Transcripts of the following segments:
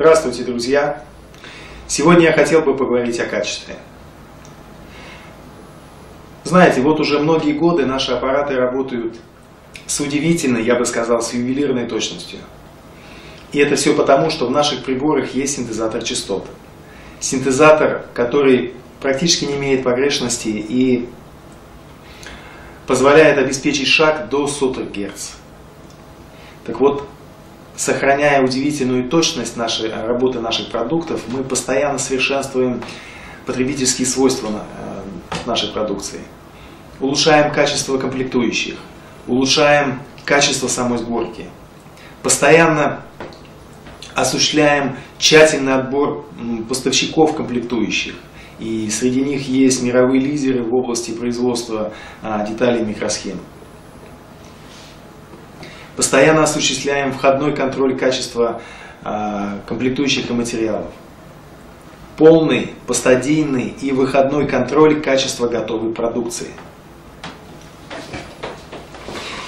Здравствуйте, друзья! Сегодня я хотел бы поговорить о качестве. Знаете, вот уже многие годы наши аппараты работают с удивительной, я бы сказал, с ювелирной точностью. И это все потому, что в наших приборах есть синтезатор частот. Синтезатор, который практически не имеет погрешности и позволяет обеспечить шаг до сотых Гц. Так вот, сохраняя удивительную точность работы наших продуктов, мы постоянно совершенствуем потребительские свойства нашей продукции. Улучшаем качество комплектующих, улучшаем качество самой сборки. Постоянно осуществляем тщательный отбор поставщиков комплектующих. И среди них есть мировые лидеры в области производства деталей микросхем. Постоянно осуществляем входной контроль качества комплектующих и материалов. Полный, постадийный и выходной контроль качества готовой продукции.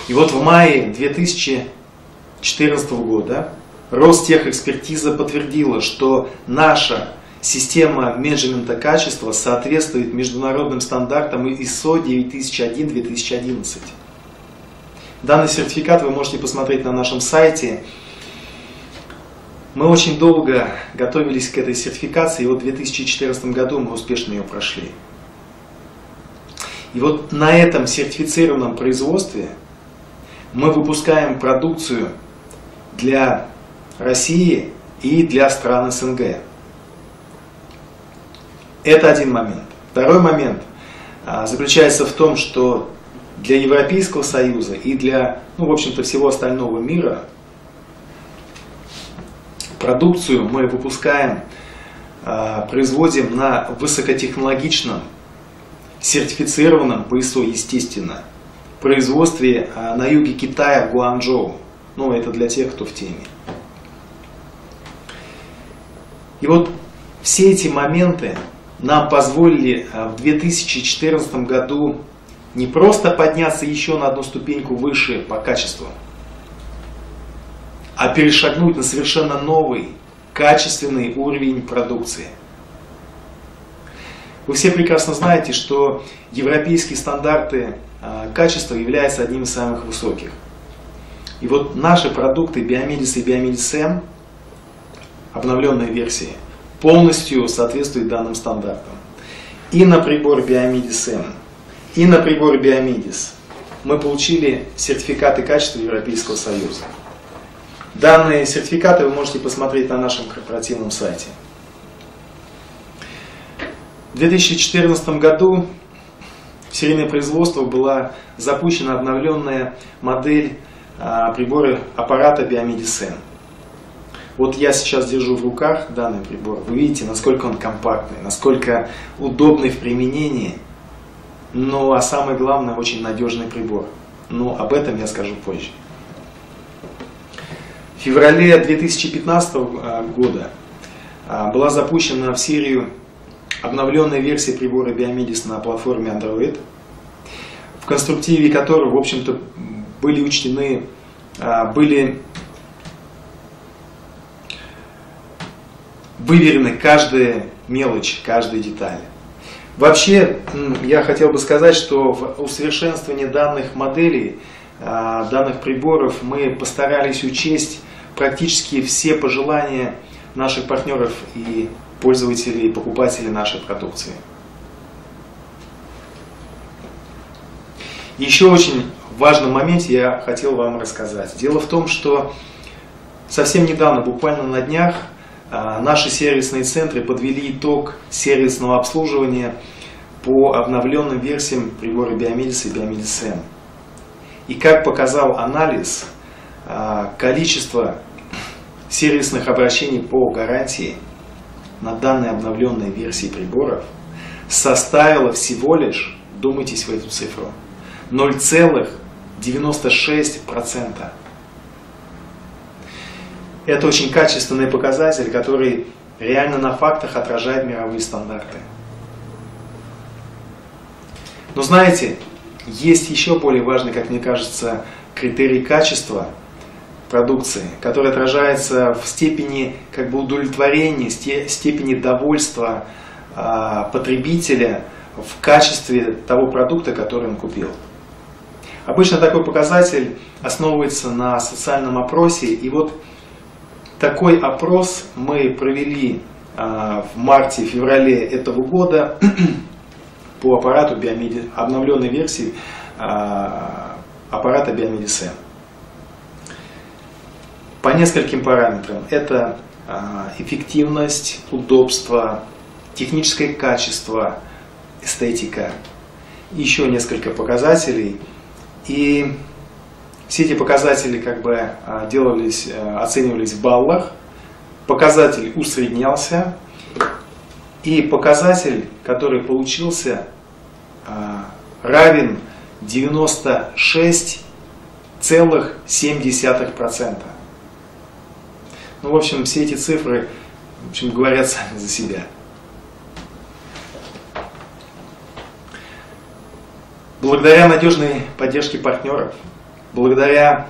И вот в мае 2014 года Ростехэкспертиза подтвердила, что наша система менеджмента качества соответствует международным стандартам ИСО 9001-2011. Данный сертификат вы можете посмотреть на нашем сайте. Мы очень долго готовились к этой сертификации, и вот в 2014 году мы успешно ее прошли. И вот на этом сертифицированном производстве мы выпускаем продукцию для России и для стран СНГ. Это один момент. Второй момент заключается в том, что для Европейского Союза и для, в общем-то, всего остального мира продукцию мы выпускаем, производим на высокотехнологичном, сертифицированном по ИСО, естественно, производстве на юге Китая, в Гуанчжоу. Ну, это для тех, кто в теме. И вот все эти моменты нам позволили в 2014 году не просто подняться еще на одну ступеньку выше по качеству, а перешагнуть на совершенно новый, качественный уровень продукции. Вы все прекрасно знаете, что европейские стандарты качества являются одним из самых высоких. И вот наши продукты Biomedis и Biomedis M, обновленные версии, полностью соответствуют данным стандартам. И на прибор Biomedis M, и на прибор Biomedis мы получили сертификаты качества Европейского Союза. Данные сертификаты вы можете посмотреть на нашем корпоративном сайте. В 2014 году в серийное производство была запущена обновленная модель аппарата Biomedis N. Вот я сейчас держу в руках данный прибор. Вы видите, насколько он компактный, насколько удобный в применении. Ну, а самое главное, очень надежный прибор. Но об этом я скажу позже. В феврале 2015 года была запущена в серию обновленная версия прибора Biomedis на платформе Android, в конструктиве которой, в общем-то, были выверены каждая мелочь, каждая деталь. Вообще, я хотел бы сказать, что в усовершенствовании данных моделей, данных приборов, мы постарались учесть практически все пожелания наших партнеров и пользователей, и покупателей нашей продукции. Еще очень важном моменте я хотел вам рассказать. Дело в том, что совсем недавно, буквально на днях, наши сервисные центры подвели итог сервисного обслуживания по обновленным версиям прибора Biomedis и Biomedis M. И как показал анализ, количество сервисных обращений по гарантии на данной обновленной версии приборов составило всего лишь, вдумайтесь в эту цифру, 0,96%. Это очень качественный показатель, который реально на фактах отражает мировые стандарты. Но знаете, есть еще более важный, как мне кажется, критерий качества, продукции, который отражается в степени как бы удовлетворения, степени довольства потребителя в качестве того продукта, который он купил. Обычно такой показатель основывается на социальном опросе, и вот такой опрос мы провели в марте-феврале этого года по аппарату Biomedis, обновленной версии аппарата Biomedis M. По нескольким параметрам. Это эффективность, удобство, техническое качество, эстетика, еще несколько показателей. И все эти показатели как бы оценивались в баллах, показатель усреднялся, и показатель, который получился, равен 96,7%. Ну, в общем, все эти цифры, в общем, говорят сами за себя. Благодаря надежной поддержке партнеров, благодаря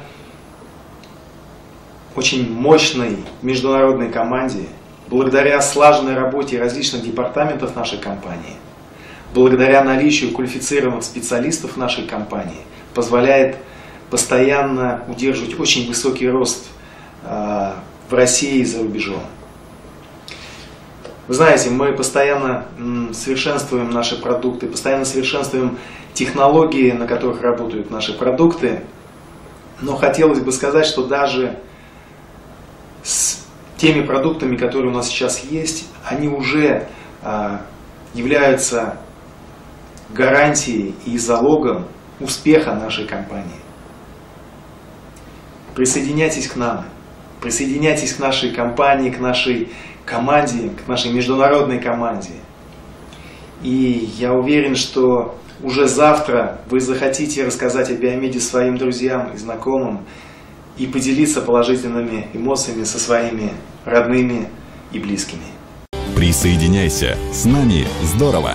очень мощной международной команде, благодаря слаженной работе различных департаментов нашей компании, благодаря наличию квалифицированных специалистов нашей компании, позволяет постоянно удерживать очень высокий рост в России и за рубежом. Вы знаете, мы постоянно совершенствуем наши продукты, постоянно совершенствуем технологии, на которых работают наши продукты. Но хотелось бы сказать, что даже с теми продуктами, которые у нас сейчас есть, они уже являются гарантией и залогом успеха нашей компании. Присоединяйтесь к нам, присоединяйтесь к нашей компании, к нашей команде, к нашей международной команде. И я уверен, что уже завтра вы захотите рассказать о Biomedis своим друзьям и знакомым и поделиться положительными эмоциями со своими родными и близкими. Присоединяйся, с нами здорово!